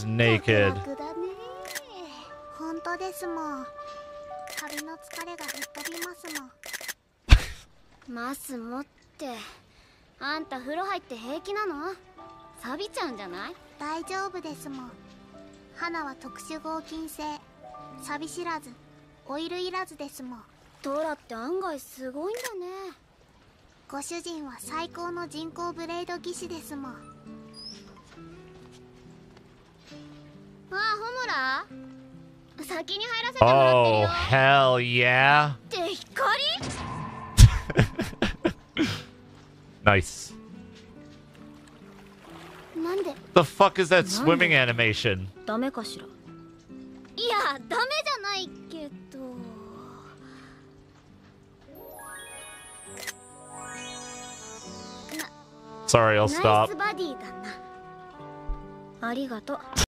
is naked. Oh, hell yeah. Nice. The fuck is that swimming animation? Sorry, I'll stop.